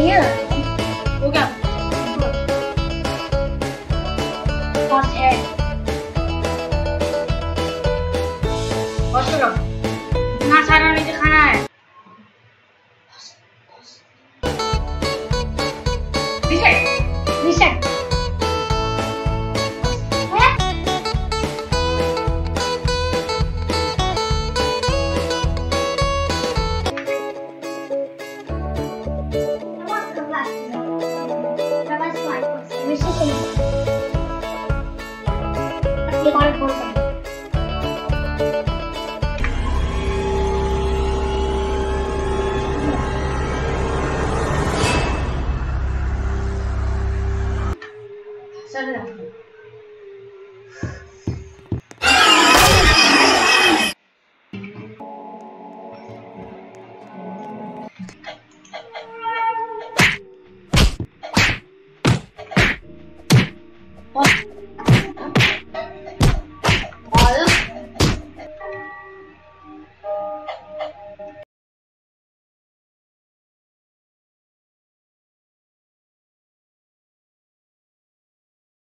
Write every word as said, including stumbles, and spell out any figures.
here. Look up. What's head? What's it up? इतना सारा मुझे खाना है. Reset. Reset. What?